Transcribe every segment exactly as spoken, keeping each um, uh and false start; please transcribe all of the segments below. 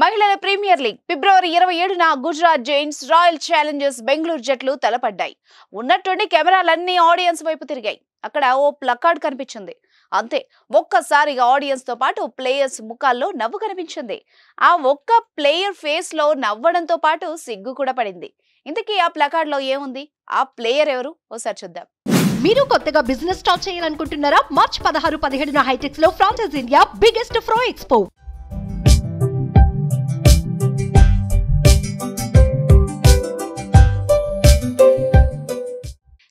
మహిళల premier league ఫిబ్రవరి ఇరవై ఏడున Gujarat Giants, Royal Challengers Bengaluru జట్లు తలపడ్డాయి. ఉన్నట్టుండి కెమెరాలన్నీ ఆడియన్స్ వైపు తిరిగాయి. అక్కడ ఓ ప్లకార్డ్ కనిపించింది. అంతే, ఒక్కసారిగా ఆడియన్స్ తో పాటు ప్లేయర్స్ ముఖాల్లో నవ్వు కనిపించింది. ఆ ఒక్క ప్లేయర్ ఫేస్ లో నవ్వడంతో పాటు సిగ్గు కూడా పడింది. ఇంతకీ ఆ ప్లకార్డ్ లో ఏముంది? ఆ ప్లేయర్ ఎవరు? ఓసారి చూద్దాం. మీరు కొత్తగా బిజినెస్ స్టార్ట్ చేయాలనుకుంటున్నారా? మార్చ్ పదహారు పదిహేడున హైటెక్స్ లో franchise India biggest pro expo.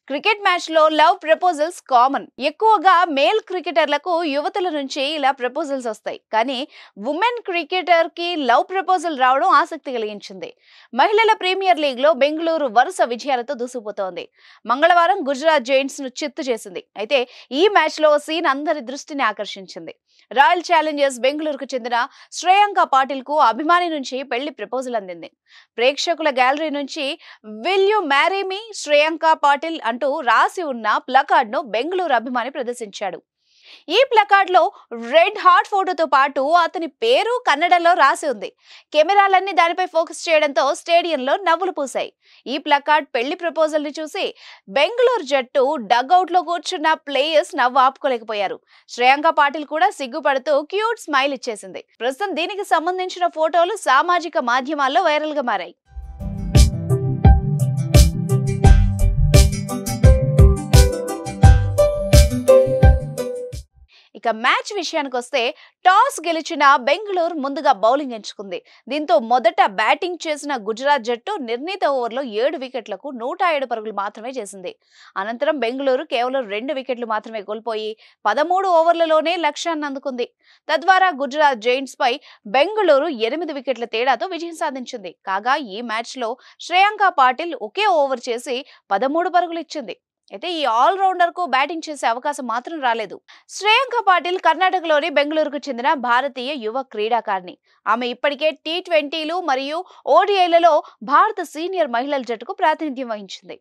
Cricket match లో లవ్ ప్రపోజల్స్ కామన్. ఎక్కువగా మేల్ క్రికెటర్లకు యువతుల నుంచి ఇలా ప్రపోజల్స్ వస్తాయి. కానీ ఉమెన్ క్రికెటర్ కి లవ్ ప్రపోజల్ రావడం ఆసక్తి కలిగించింది. మహిళల ప్రీమియర్ లీగ్ లో బెంగళూరు వరుస విజయాలతో దూసుకుపోతోంది. మంగళవారం గుజరాత్ జైంట్స్ ను చిత్తు చేసింది. అయితే ఈ మ్యాచ్ లో సీన్ అందరి దృష్టిని ఆకర్షించింది. రాయల్ ఛాలెంజర్స్ బెంగళూరుకు చెందిన శ్రేయాంక పాటిల్ కు అభిమాని నుంచి పెళ్లి ప్రపోజల్ అందింది. ప్రేక్షకుల గ్యాలరీ నుంచి "will you marry me Shreyanka Patil" అంటూ రాసి ఉన్న ప్లకార్డ్ ను బెంగళూరు అభిమాని ప్రదర్శించాడు. ఈ ప్లకార్డ్ లో రెడ్ హార్ట్ ఫోటోతో పాటు అతని పేరు కన్నడలో రాసి ఉంది. కెమెరాలన్నీ దానిపై ఫోకస్ చేయడంతో స్టేడియంలో నవ్వులు పూశాయి. ఈ ప్లకార్డ్ పెళ్లి ప్రపోజల్ ని చూసి బెంగళూరు జట్టు డగ్అవుట్ లో కూర్చున్న ప్లేయర్స్ నవ్వు ఆపుకోలేకపోయారు. శ్రేయాంక పాటిల్ కూడా సిగ్గుపడుతూ క్యూట్ స్మైల్ ఇచ్చేసింది. ప్రస్తుతం దీనికి సంబంధించిన ఫోటోలు సామాజిక మాధ్యమాల్లో వైరల్ గా మారాయి. ఇక మ్యాచ్ విషయానికి వస్తే, టాస్ గెలిచిన బెంగళూరు ముందుగా బౌలింగ్ ఎంచుకుంది. దీంతో మొదట బ్యాటింగ్ చేసిన గుజరాత్ జట్టు నిర్ణీత ఓవర్లో ఏడు వికెట్లకు నూట ఏడు పరుగులు మాత్రమే చేసింది. అనంతరం బెంగళూరు కేవలం రెండు వికెట్లు మాత్రమే కోల్పోయి పదమూడు ఓవర్లలోనే లక్ష్యాన్ని అందుకుంది. తద్వారా గుజరాత్ జైంట్స్ పై బెంగళూరు ఎనిమిది వికెట్ల తేడాతో విజయం సాధించింది. కాగా ఈ మ్యాచ్ లో శ్రేయాంక పాటిల్ ఒకే ఓవర్ చేసి పదమూడు పరుగులు ఇచ్చింది. అయితే ఈ ఆల్రౌండర్ కు బ్యాటింగ్ చేసే అవకాశం మాత్రం రాలేదు. శ్రేయాంక పాటిల్ కర్ణాటకలోని బెంగళూరుకు చెందిన భారతీయ యువ క్రీడాకారిణి. ఆమె ఇప్పటికే టీ ట్వంటీలు మరియు ఓడిఐలలో భారత సీనియర్ మహిళల జట్టుకు ప్రాతినిధ్యం వహించింది.